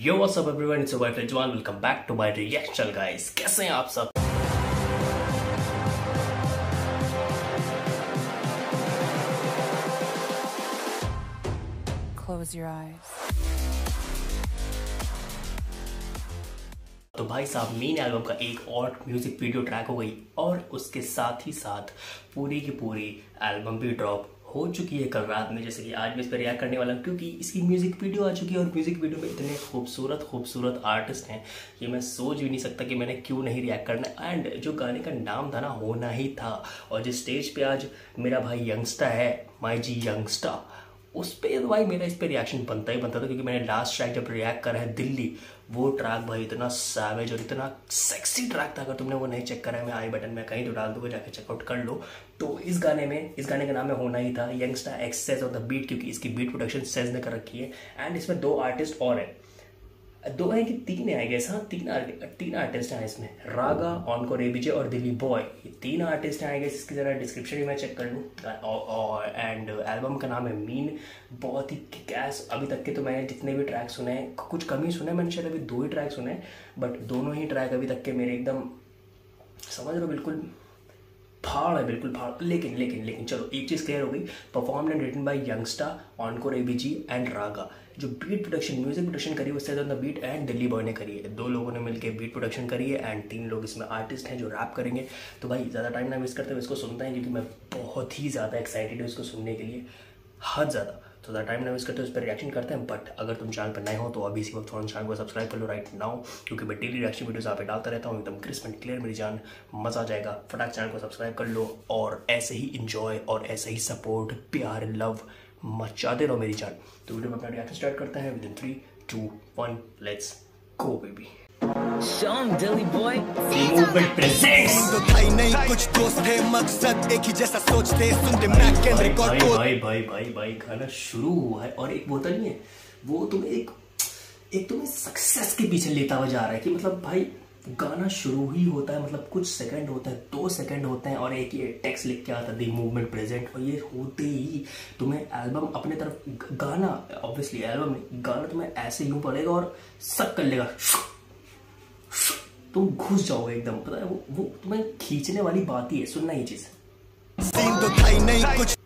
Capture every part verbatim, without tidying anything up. Yo what's up everyone, it's your boy Faizan, welcome back to my reaction guys. कैसे हैं आप सब? Close your eyes। तो भाई साहब, मीन एल्बम का एक और म्यूजिक वीडियो ट्रैक हो गई और उसके साथ ही साथ पूरी की पूरी एल्बम भी ड्रॉप हो चुकी है कल रात में, जैसे कि आज मैं इस पर रिएक्ट करने वाला हूँ क्योंकि इसकी म्यूजिक वीडियो आ चुकी है और म्यूजिक वीडियो में इतने खूबसूरत खूबसूरत आर्टिस्ट हैं कि मैं सोच भी नहीं सकता कि मैंने क्यों नहीं रिएक्ट करना। एंड जो गाने का नाम था ना, होना ही था, और जिस स्टेज पे आज मेरा भाई यंगस्टर है, माई जी यंगस्टर, उस पर भाई मेरा इस पर रिएक्शन बनता ही बनता था क्योंकि मैंने लास्ट ट्रैक जब रिएक्ट करा है दिल्ली, वो ट्रैक भाई इतना सैवेज और इतना सेक्सी ट्रैक था। अगर तुमने वो नहीं चेक करा है, मैं आई बटन में कहीं तो डाल दूंगा, जाके चेकआउट कर लो। तो इस गाने में, इस गाने का नाम है होना ही था, youngster X says on the beat, क्योंकि इसकी बीट प्रोडक्शन सेज ने कर रखी है। एंड इसमें दो आर्टिस्ट और हैं, दो हैं कि तीन है, आई गेस। हाँ, तीन तीन आर्टिस्ट हैं इसमें, रागा, एनकोर ए बी जे और दिल्ली बॉय, ये तीन आर्टिस्ट हैं आई गेस। इसकी जरा डिस्क्रिप्शन भी मैं चेक कर लूँ। और एंड एल्बम का नाम है मीन। बहुत ही किकैस, अभी तक के तो मैंने जितने भी ट्रैक सुने हैं, कुछ कम ही सुने, मैंने शायद अभी दो ही ट्रैक सुने, बट दोनों ही ट्रैक अभी तक के मेरे एकदम, समझ लो, बिल्कुल फाड़ है, बिल्कुल फाड़। लेकिन लेकिन लेकिन चलो, एक चीज़ क्लियर हो गई, perform and written by youngster, encore A B J and Raga. जो बीट प्रोडक्शन, म्यूजिक प्रोडक्शन करी है उससे ज़्यादा बीट एंड दिल्ली बॉय ने करी है। दो लोगों ने मिलकर बीट प्रोडक्शन करी है एंड तीन लोग इसमें आर्टिस्ट हैं जो रैप करेंगे। तो भाई ज़्यादा टाइम ना वेस्ट करते हुए इसको सुनते हैं, क्योंकि मैं बहुत ही ज़्यादा एक्साइटेड हूँ इसको सुनने के लिए, हद ज़्यादा। तो ज़्यादा टाइम ना वेस्ट करते हो, उस पर रिएक्शन करते हैं। बट अगर तुम चैनल पर नए हो तो अभी इसी वक्त थोड़ा चैनल को सब्सक्राइब कर लो राइट नाउ, क्योंकि मैं डेली रिएक्शन वीडियोस आप पे डालता रहता हूँ, एकदम क्रिस्प एंड क्लियर मेरी जान। मज़ा आ जाएगा, फटाक चैनल को सब्सक्राइब कर लो और ऐसे ही इन्जॉय और ऐसे ही सपोर्ट, प्यार, लव मचाते रहो मेरी जान। तो वीडियो में अपना रिएक्शन स्टार्ट करते हैं with in three two one, let's go baby. Delhi boy नहीं कुछ दोस्त है, मकसद एक ही जैसा सोचते, सुनते रिकॉर्ड। भाई भाई भाई भाई खाना शुरू हुआ है और एक बोतल नहीं है, वो तुम्हें एक एक तुम्हें सक्सेस के पीछे लेता हुआ जा रहा है कि मतलब भाई गाना शुरू ही होता है, मतलब कुछ सेकंड होता है, दो सेकंड होते हैं और एक ये टेक्स्ट लिख के आता है, द मूवमेंट प्रेजेंट, और ये होते ही तुम्हें एल्बम अपने तरफ, गाना ऑब्वियसली एल्बम में गाना तुम्हें ऐसे यूँ पड़ेगा और सक कर लेगा, तुम घुस जाओगे एकदम, पता है वो वो तुम्हें खींचने वाली बात ही है। सुनना ये चीज, सीन तो था ही नहीं कुछ,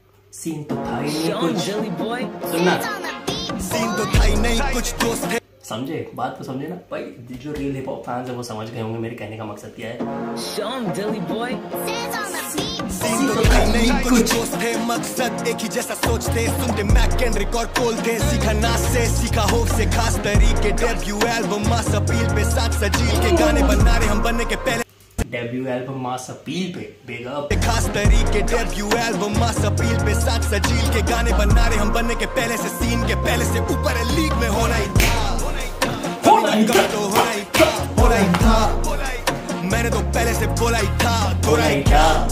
सीन तो था ही नहीं कुछ, सुनना, सीन तो था ही नहीं कुछ दोस्त है। समझे बात तो, समझे ना भाई, जो रियल हिप हॉप फैंस है वो समझ गए होंगे मेरे कहने का मकसद क्या है। दिल्ली बॉय सीन तो था ही नहीं कुछ दोस्त है, मकसद एक ही जैसा सोचते, सुनते मैक एंड रिकॉर्ड खोलते, सीखा नाच से, सीखा होप से, खास तरीके डेब्यू एल्बम मास अपील पे, साथ सजील के गाने बना रहे हम, बनने के पहले डेब्यू एल्बम मास अपील पे, बेगा खास तरीके डेब्यू एल्बम मास अपील पे, साथ सजील के गाने बना रहे हम, बनने के पहले से सीन के पहले से ऊपर है, लीग में होना ही था, होना ही था, होना ही था, होना ही था, मैंने तो पहले से बोला ही था, थोड़ा ही था।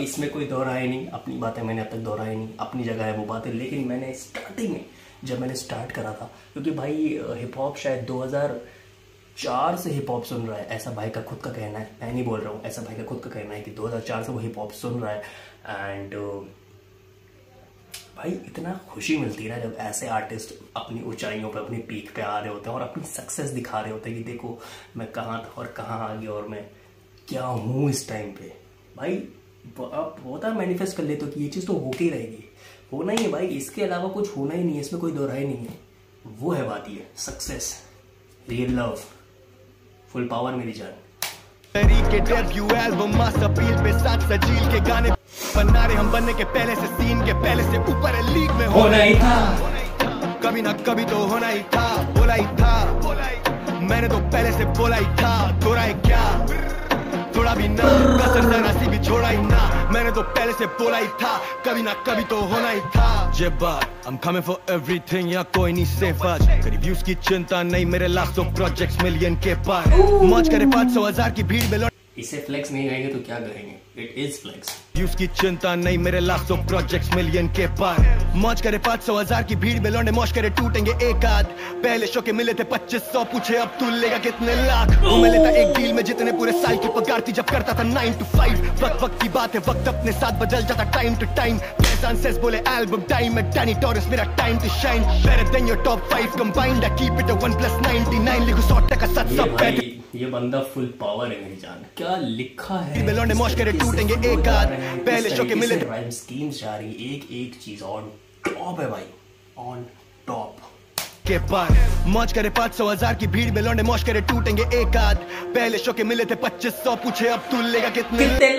इसमें कोई दोहराया नहीं, अपनी बातें मैंने अब तक दोहराई नहीं, अपनी जगह है वो बातें। लेकिन मैंने स्टार्टिंग में, जब मैंने स्टार्ट करा था, क्योंकि भाई हिप हॉप शायद दो हज़ार चार से हिप हॉप सुन रहा है, ऐसा भाई का खुद का कहना है, मैं नहीं बोल रहा हूँ, ऐसा भाई का खुद का कहना है कि दो हज़ार चार से वो हिप हॉप सुन रहा है। एंड भाई इतना खुशी मिलती है ना जब ऐसे आर्टिस्ट अपनी ऊंचाइयों पे, अपनी पीक पे आ रहे होते हैं और अपनी सक्सेस दिखा रहे होते हैं कि देखो मैं कहाँ था और कहाँ आ गया और मैं क्या हूँ इस टाइम पे। भाई आप बहुत मैनिफेस्ट कर लेते हो कि ये चीज़ तो होके ही रहेगी, होना ही है भाई, इसके अलावा कुछ होना ही नहीं है, इसमें कोई दोहराई नहीं है। वो है बात, ये success, real love, full power मेरी जान। तरीके डेब्यू एल्बम मास अपील पे, साथ सजील के गाने बना रहे हम, बनने के पहले से सीन के पहले से ऊपर है, लीग में होना ही था, कभी ना कभी तो होना ही था, बोला ही था, मैंने तो पहले से बोला ही था, थोड़ा है क्या, थोड़ा भी ना, कसर नसीब भी छोड़ा ही ना, मैंने तो पहले से बोला ही था, कभी ना कभी तो होना ही था। ये बात I'm coming for everything, या कोई नहीं सेफ आज, रिव्यूज की चिंता नहीं, मेरे लाखों प्रोजेक्ट्स मिलियन के पार, मौज करे पाँच सौ हजार की भीड़ में। इसे फ्लेक्स नहीं कहेंगे तो क्या कहेंगे, इट इज फ्लेक्स। रिव्यूज की चिंता नहीं, मेरे लाखों प्रोजेक्ट्स मिलियन के पार, मौज करे पाँच सौ हजार की भीड़ में, लौंडे मौज करे टूटेंगे एक आध, पहले शो के मिले थे पच्चीस सौ, पूछे अब तू लेगा कितने लाख, मैं लेता एक डील में जितने पूरे साल की पगार थी जब करता था नाइन टू फाइव, वक्त वक्त की बात है, वक्त अपने साथ बदल जाता time to time, Faizan says bole album time at Danny Torres mera time to shine better than your top five combined I keep it a one plus ninety-nine लिखो सौ टका सच सब बैठ ये बंदा फुल पावर है मेरी जान क्या लिखा है बिलोंडे मौज करे टूटेंगे एक हाथ पहले शो के मिले राइम स्कीम्स जा रही एक एक चीज ऑन टॉप है भाई ऑन टॉप के पार मौज करे पाँच सौ हज़ार की भीड़ में लौंडे मौज करे टूटेंगे एक हाथ पहले शो के मिले थे पच्चीस सौ पूछे अब तू लेगा कितने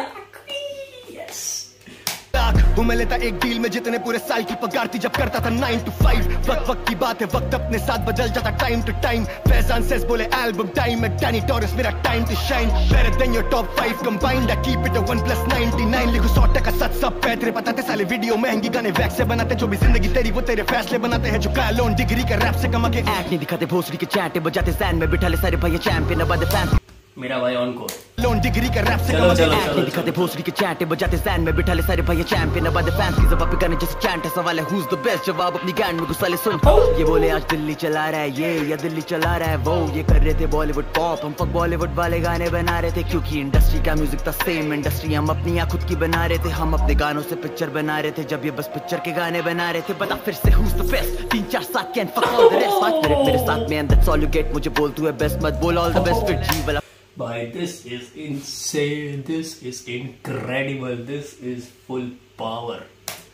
वो मैं लेता एक डील में जितने पूरे साल की पगार थी जब करता था नाइन टू फाइव वक्त वक्त की बात है वक्त अपने साथ बदल जाता time to time Faizan says बोले एल्बम टाइम है डैनी टॉरेस मेरा time to shine better than your top five combined I keep it a one plus ninety nine लिखो सौ टका सच सब पैतरे बताते साले वीडियो महंगी गाने वैक्स से बनाते जो भी जिंदगी तेरी वो तेरे फैसले बनाते हैं झुका लोन डिग्री का रैप से कमा के ऐड नहीं दिखाते भोसड़ी के चैटे बजाते सैन में बिठा ले सारे भैया चैंपियन अब द फैन मेरा भाई ऑन को लोन डिग्री का रैप से कमा के ऐड दिखाते भोसड़ी के चैटे बजाते सैन में बिठा ले सारे भैया चैंपियन अब द फैंस की जवाब पे गाने जैसे चैंट है सवाल है हु इज द बेस्ट जवाब अपनी गैंड में घुसा ले सुन ये बोले आज दिल्ली चला रहा है ये या दिल्ली चला रहा है वो ये कर रहे थे बॉलीवुड पॉप हम फक बॉलीवुड वाले गाने बना रहे थे क्योंकि इंडस्ट्री का म्यूजिक था सेम इंडस्ट्री हम अपनी आंख खुद की बना रहे थे हम अपने गानों से पिक्चर बना रहे थे जब ये बस पिक्चर के गाने बना रहे थे बता फिर से हु इज द बेस्ट तीन चार सात can fuck all the rest बात करे मेरे साथ में and that's all you get मुझे बोल तू है बेस्ट मत बोल ऑल द बेस्ट फिर जी वाला Bhai, this is insane. This is incredible. This is full power.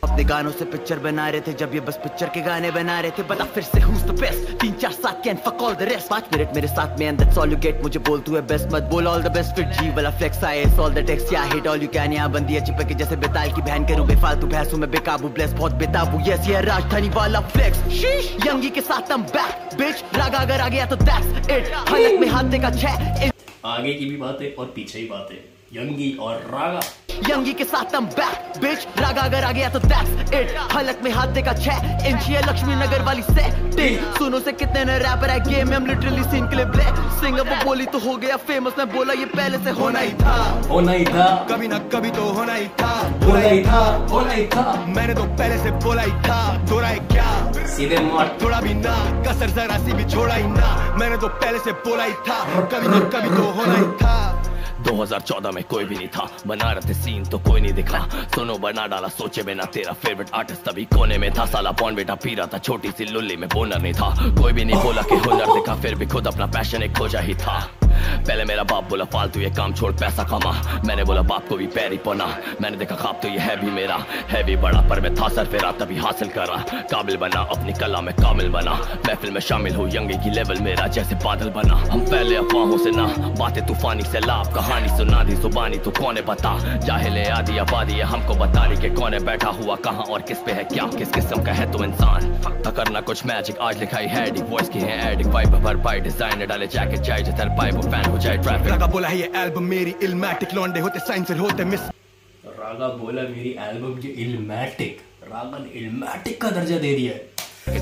अपने गानों से पिक्चर बना रहे थे जब ये बस पिक्चर के गाने बना रहे थे बता फिर से who's the best तीन चार सात can fuck all the rest पाँच मिनट मेरे साथ में and that's all you get मुझे बोल तू है बेस्ट मत बोल ऑल द बेस्ट फिर जी वाला flex I S all the text या हिट ऑल यू कैन यहाँ बंदी चिपके के जैसे बेताल की बहन करूँ बेफालतू भैंसू में बेकाबू ब्लेस बहुत बेताबू यस ये राजधानी वाला फ्लेक्स शीश यंगी के साथ हम बैक बिच रागा अगर आ गया तो दैट्स इट हालत में हाथ देखा छह आगे की भी बातें और पीछे ही बातें यंगी और रागा यंगी के साथ हम बैक बिच रागा अगर आ गया तो दैट्स इट हालत में हाथ देखा छह इंच ये लक्ष्मी नगर वाली सेटिंग सुनो से कितने नए रैपर आए गेम में हम लिटरली सिंग के लिए ब्ले सिंगर वो बोली तो हो गया फेमस मैं बोला ये पहले से होना ही था होना ही था कभी ना कभी तो होना ही था होना ही था होना ही था मैंने तो पहले से बोला ही था दोहरा है क्या सीधे मार थोड़ा भी ना कसर जरा सी भी छोड़ा ही ना मैंने तो पहले से बोला ही था कभी ना कभी तो होना ही था दो हज़ार चौदह में कोई भी नहीं था बना रहे थे सीन तो कोई नहीं दिखा सुनो बना डाला सोचे बिना तेरा फेवरेट आर्टिस्ट तभी कोने में था साला पौन बेटा पी रहा था छोटी सी लुल्ली में बोनर नहीं था कोई भी नहीं बोला कि हुनर दिखा फिर भी खुद अपना पैशन एक खोजा ही था पहले मेरा बाप बोला फालतू ये काम छोड़ पैसा कमा मैंने बोला बाप को भी पैर ही पोना मैंने देखा खाब तो ये है भी मेरा है भी बड़ा पर मैं था सर फेरा तभी हासिल करा काबिल बना अपनी कला में कामिल बना महफिल में शामिल हूँ यंगी की लेवल मेरा जैसे बादल बना हम पहले अफवाहों से ना बातें तूफानी से लाभ कहानी सुना दी जुबानी तो कौन है बता जाहिल है आधी आबादी है हमको बता रही कि कौन है बैठा हुआ कहाँ और किस पे है क्या किस किस्म का है तुम इंसान तो करना कुछ मैजिक आज लिखाई है वॉइस की है एडिक वाइब भरपाई डिजाइन डाले जैकेट चाहे जिधर पाए वो फैन हो जाए ट्रैफिक रागा बोला है ये एल्बम मेरी इल्मैटिक लौंडे होते साइंसर होते मिस रागा बोला मेरी एल्बम की इल्मैटिक रागा ने इल्मैटिक का दर्जा दे दिया है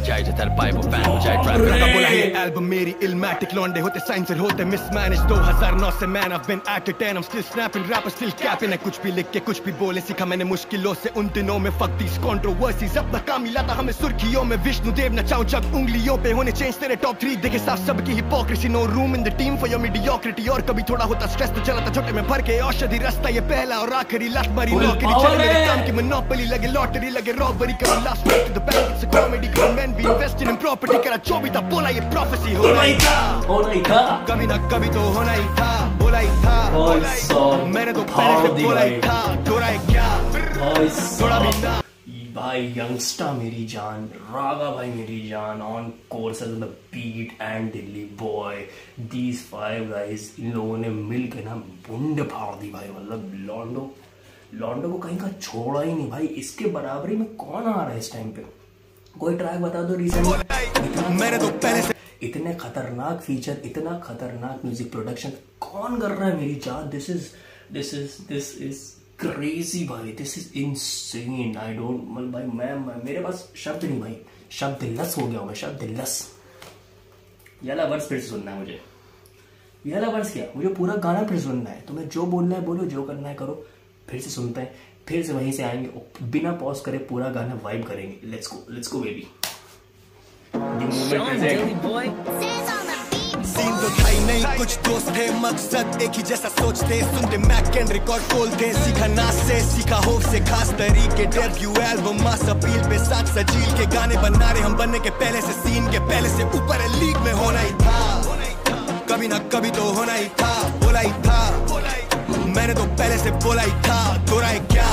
चाहे जिधर पाए वो फैन हो जाए ट्रैफिक रागा बोला है ये एल्बम मेरी इल्मैटिक लौंडे होते साइंसर होते मिसमैनेज दो हज़ार नौ से man I have been at it and I am still snapping rapper still capping है कुछ भी लिख के कुछ भी बोले सीखा मैंने मुश्किलों से उन दिनों में फक दिस कंट्रोवर्सीज अपना काम मिला था हमें सुर्खियों में विष्णु देव नचाऊं जब उंगलियों पे होने चेंज तेरे टॉप थ्री देखे साफ सबकी hypocrisy no room in the team for your mediocrity और कभी थोड़ा होता स्ट्रेस तो चला था छोटे में भर के औषधि रास्ता ये पहला और आखिरी लत मारी नौकरी चल मेरे काम की मोनोपोली लगे लॉटरी लगे रॉबरी करो last to the bank it's a comedy green man we invest in property करा जो भी था बोला ये प्रोफेसी होना ही था होना ही था कभी ना कभी तो होना ही था बोला ही था मैंने तो पहले से बोला ही था थोड़ा है क्या थोड़ा भी ना भाई यंगस्टर मेरी जान रागा भाई मेरी जान on course on the beat and Delhi boy these five guys इन लोगों ने मिल के ना बुंड फाड़ दी भाई मतलब लॉन्डो लॉन्डो को कहीं का छोड़ा ही नहीं भाई इसके बराबरी में कौन आ रहा है इस टाइम पे कोई ट्रैक बता दो रिसेंट इतने खतरनाक फीचर इतना खतरनाक म्यूजिक प्रोडक्शन कौन कर रहा है मेरी जान this is this is this is crazy भाई this is insane I don't मतलब भाई मैं मेरे पास शब्द नहीं भाई शब्द लस हो गया मैं शब्द लस याला वर्स फिर सुनना है मुझे याला वर्स क्या मुझे पूरा गाना फिर सुनना है तुम्हें जो बोलना है बोलो जो करना है करो फिर से सुनते हैं फिर से वहीं से आएंगे बिना पॉज करे पूरा गाना वाइब करेंगे let's go let's go baby तो था ही नहीं कुछ दोस्त थे, मकसद एक ही जैसा सोचते, सुनते मैक एंड रिकॉर्ड खोलते, सीखा नाच से सीखा होप से खास तरीके, डेब्यू एल्बम मास अपील पे साथ सजील के गाने बना रहे हम, बनने के पहले से सीन के पहले से ऊपर है लीग में, होना ही था कभी ना कभी तो होना ही था, बोला ही था मैंने तो पहले से बोला ही था, थोड़ा है क्या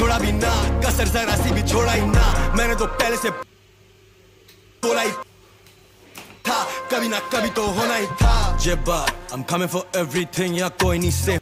थोड़ा भी ना, कसर जरा सी भी छोड़ा ही ना, मैंने तो पहले से बोला ही था, कभी ना कभी तो होना ही था। ये बात I'm coming for everything या कोई नहीं से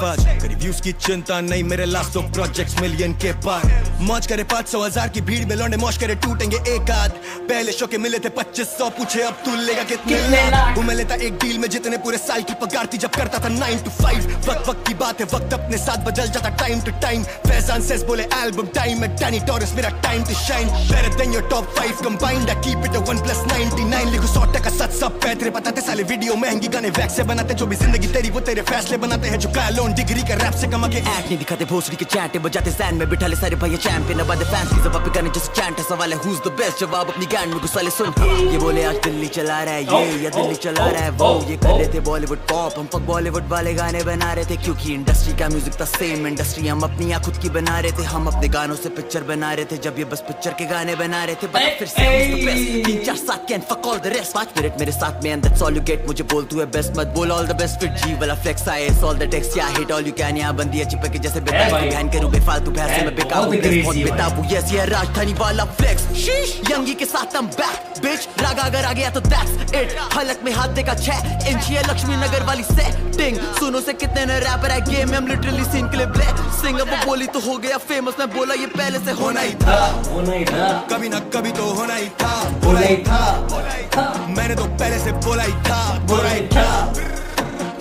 रिव्यूज की चिंता नहीं, मेरे लास्ट दो प्रोजेक्ट्स मिलियन के पार, मौज करे पाँच सौ हजार की भीड़ में, लौंडे मौज करे टूटेंगे एक आध, पहले शो के मिले थे पच्चीस सौ, पूछे अब तू लेगा कितने लाख, वो मैं लेता एक डील में जितने पूरे साल की पगार थी जब करता था नाइन टू फाइव, वक्त वक्त की बात है वक्त अपने साथ बदल जाता time to time, Faizan says बोले एल्बम टाइम में डैनी टॉरस मेरा time to shine, better than your top five combined, I keep it a one plus ninety nine, लिखो सौ टका सच सब पैतरे बताते साले, वीडियो महंगी गाने वैक्स से बनाते, जो भी जिंदगी तेरी वो तेरे फैसले बनाते हैं, झुका लो डिग्री का रैप से कमा के ऐड नहीं दिखाते, भोसड़ी के चैंटे बजाते सैन में, बिठा ले सारे भैया चैंपियन, अब आधे फैंस की जवाब पे गाने जैसे चैंट है, सवाल है हु इज द बेस्ट, जवाब अपनी गैंड में घुसा ले सुन, ये बोले आज दिल्ली चला रहा है ये, या दिल्ली चला रहा है वो, ये कर रहे थे बॉलीवुड पॉप, हम पक बॉलीवुड वाले गाने बना रहे थे, क्योंकि इंडस्ट्री का म्यूजिक था सेम इंडस्ट्री, हम अपनी खुद की बना रहे थे, हम अपने गानों से पिक्चर बना रहे थे, जब ये बस पिक्चर के गाने बना रहे थे, बट फिर से तीन चार सात can fuck all the rest, पांच मिनट मेरे साथ में and that's all you get, मुझे बोल तू है बेस्ट मत बोल ऑल द बेस्ट, फिर जी वाला flex I it's all the text, hit all you can, यहाँ बंदी है चिपके जैसे बेताल, बहन के रूबे फालतू बहस में बेकाबू, बहुत बेताबू यस ये राजधानी वाला फ्लेक्स, शीश यंगी के साथ हम बैक बिच, रागा अगर आ गया तो दैट्स इट, हलक में हाथ देखा छह इंच, ये लक्ष्मी नगर वाली सेटिंग, सुनो से कितने नए रैपर है गेम में, हम लिटरली सीन के लिए ब्लेसिंग, अब बोली तो हो गया फेमस, मैं बोला ये पहले से होना ही था, होना ही था कभी ना कभी तो होना ही था, बोला ही था मैंने तो पहले से बोला ही था, बोला ही था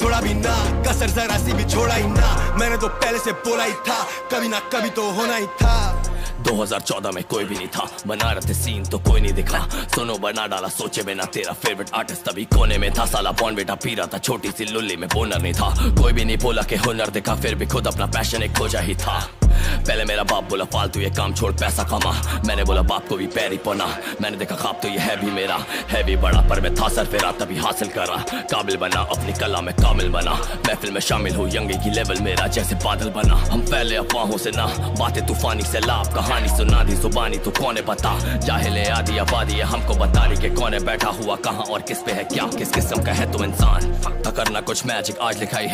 थोड़ा भी ना, कसर जरा सी भी छोड़ा ही ना, मैंने तो पहले से बोला ही था, कभी ना कभी तो होना ही था। दो हज़ार चौदह में कोई भी नहीं था, बना रहे थे सीन तो कोई नहीं दिखा, सुनो बना डाला सोचे बिना, तेरा फेवरेट आर्टिस्ट तभी कोने में था, साला पॉन बेटा पी रहा था छोटी सी लुल्ली में, बोनर नहीं था, कोई भी नहीं बोला के हुनर दिखा, फिर भी खुद अपना पैशन एक खोजा ही था, पहले मेरा बाप बोला फालतू ये काम छोड़ पैसा कमा, मैंने बोला बाप को भी पैरी पना, मैंने देखा ख्वाब तो ये है भी मेरा, है भी बड़ा पर मैं था सर फेरा, तभी हासिल करा काबिल बना, अपनी कला में कामिल बना, महफिल में शामिल हूँ यंगी की लेवल मेरा जैसे बादल बना, हम फैले अफवाहों से ना, बातें तूफानी से लाभ, कहानी सुना दी जुबानी तो कौन है बता, जाहिले आधी आबादी हमको बता रही के कौन है बैठा हुआ कहाँ और किस पे है क्या, किस किस्म का है तू इंसान, तो करना कुछ मैजिक आज लिखाई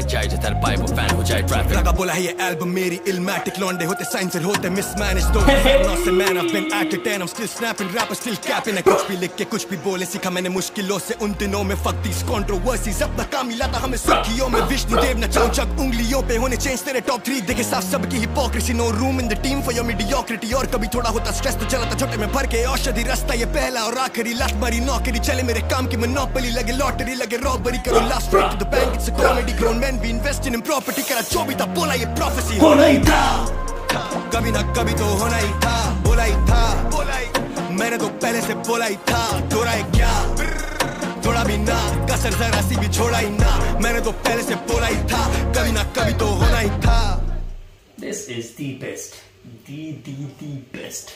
है, फैन हो जाए ट्रैफिक, लगा बोला है ये एल्बम मेरी, इल्मैटिक लौंडे होते साइंसर होते मिसमैनेज, दो नॉट से man I have been at ten, I am still snapping rapper still capping, कुछ भी लिख के कुछ भी बोले, सीखा मैंने मुश्किलों से उन दिनों में, फक दिस कंट्रोवर्सीज, अपना काम मिला था हमें सुर्खियों में, विष्णु देव न चाहूं चक उंगलियों पे होने चेंज, तेरे टॉप थ्री देखे साफ सबकी hypocrisy, no room in the team for your mediocrity, और कभी थोड़ा होता स्ट्रेस तो चला था छोटे में भर के औषधि रास्ता, ये पहला और आखिरी लास्ट बारी नौकरी, चले मेरे काम की मोनोपोली, लगे लॉटरी लगे रॉबरी, करो last trip to the bank, it's a comedy, grown man we invest in property, करा जो भी था बोला ये प्रोफेसी, होना ही था कभी ना कभी तो होना ही था, बोला ही था मैंने तो पहले से बोला ही था, थोड़ा है क्या थोड़ा भी ना, कसर जरा सी भी छोड़ा ही ना, मैंने तो पहले से बोला ही था, कभी ना कभी तो होना ही था। This is the best, the the the best,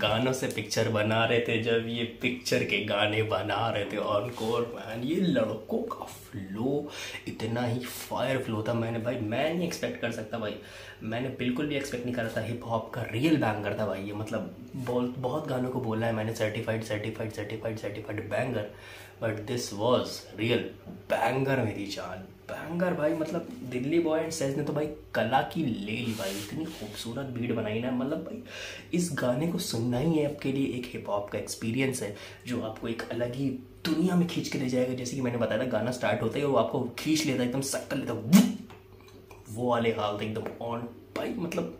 गानों से पिक्चर बना रहे थे, जब ये पिक्चर के गाने बना रहे थे एनकोर, मैन ये लड़कों का फ्लो इतना ही फायर फ्लो था, मैंने भाई मैं नहीं एक्सपेक्ट कर सकता भाई, मैंने बिल्कुल भी एक्सपेक्ट नहीं करा था, हिप हॉप का रियल बैंगर था भाई ये, मतलब बहुत बहुत गानों को बोला है मैंने certified certified certified certified banger, but this was real banger मेरी जान, बैंगर भाई, मतलब दिल्ली बॉय एंड सेज ने तो भाई कला की ले ली भाई, इतनी खूबसूरत बीट बनाई ना, मतलब भाई इस गाने को सुनना ही है आपके लिए एक हिप हॉप का एक्सपीरियंस है, जो आपको एक अलग ही दुनिया में खींच के ले जाएगा, जैसे कि मैंने बताया था गाना स्टार्ट होता है वो आपको खींच लेता है एकदम, सक कर लेता है वो वाले हाल एकदम ऑन भाई, मतलब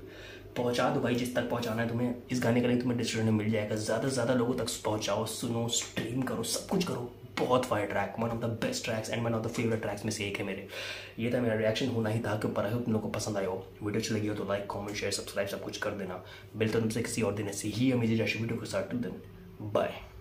पहुंचा दो भाई जिस तक पहुंचाना है तुम्हें, इस गाने का लिए तुम्हें डिस्ट्रीब्यूशन मिल जाएगा, ज़्यादा से ज़्यादा लोगों तक पहुंचाओ, सुनो स्ट्रीम करो सब कुछ करो, बहुत fire track, one of the best tracks and one of the favourite tracks में से एक है मेरे। ये था मेरा रिएक्शन होना ही था कि ऊपर आए, तुम लोग को पसंद आया हो, वीडियो अच्छी लगी हो तो लाइक कमेंट शेयर सब्सक्राइब सब कुछ कर देना, मिलता तुमसे किसी और दिन ऐसे ही अमेजिंग वीडियो के साथ, टिल देन बाय।